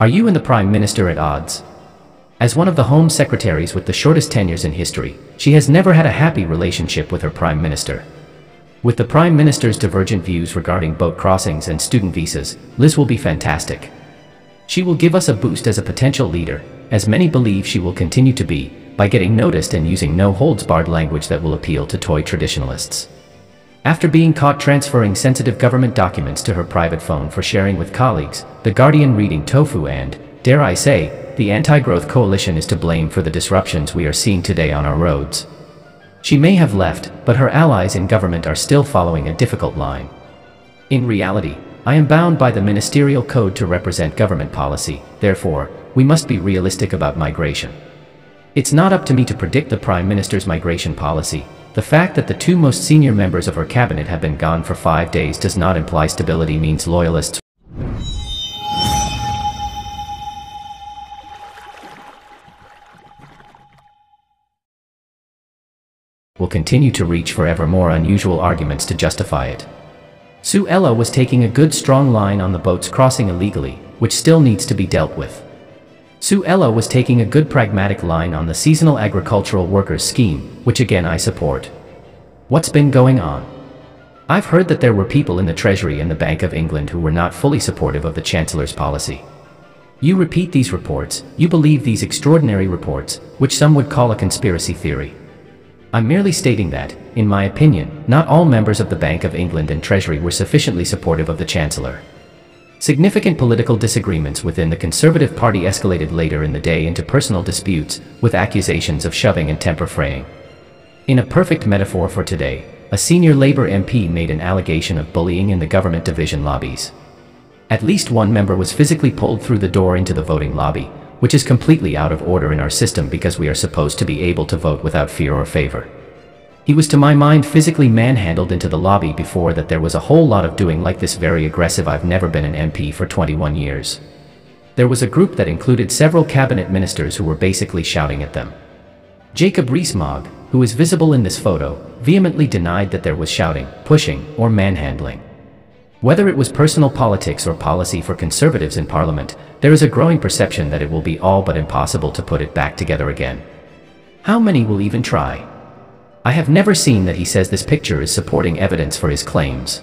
Are you and the Prime Minister at odds? As one of the Home Secretaries with the shortest tenures in history, she has never had a happy relationship with her Prime Minister. With the Prime Minister's divergent views regarding boat crossings and student visas, Liz will be fantastic. She will give us a boost as a potential leader, as many believe she will continue to be, by getting noticed and using no-holds-barred language that will appeal to toy traditionalists. After being caught transferring sensitive government documents to her private phone for sharing with colleagues, The Guardian reading tofu and, dare I say, the anti-growth coalition is to blame for the disruptions we are seeing today on our roads. She may have left, but her allies in government are still following a difficult line. In reality, I am bound by the ministerial code to represent government policy, therefore, we must be realistic about migration. It's not up to me to predict the Prime Minister's migration policy. The fact that the two most senior members of her cabinet have been gone for 5 days does not imply stability means loyalists. Will continue to reach for ever more unusual arguments to justify it. Suella was taking a good strong line on the boats crossing illegally, which still needs to be dealt with. Suella was taking a good pragmatic line on the seasonal agricultural workers scheme, which again I support. What's been going on? I've heard that there were people in the Treasury and the Bank of England who were not fully supportive of the Chancellor's policy. You repeat these reports, you believe these extraordinary reports, which some would call a conspiracy theory. I'm merely stating that, in my opinion, not all members of the Bank of England and Treasury were sufficiently supportive of the Chancellor. Significant political disagreements within the Conservative Party escalated later in the day into personal disputes, with accusations of shoving and temper fraying. In a perfect metaphor for today, a senior Labour MP made an allegation of bullying in the government division lobbies. At least one member was physically pulled through the door into the voting lobby, which is completely out of order in our system because we are supposed to be able to vote without fear or favour. He was to my mind physically manhandled into the lobby. Before that there was a whole lot of doing like this, very aggressive. I've never been an MP for 21 years. There was a group that included several cabinet ministers who were basically shouting at them. Jacob Rees-Mogg, who is visible in this photo, vehemently denied that there was shouting, pushing, or manhandling. Whether it was personal politics or policy for Conservatives in Parliament, there is a growing perception that it will be all but impossible to put it back together again. How many will even try? I have never seen that. He says this picture is supporting evidence for his claims.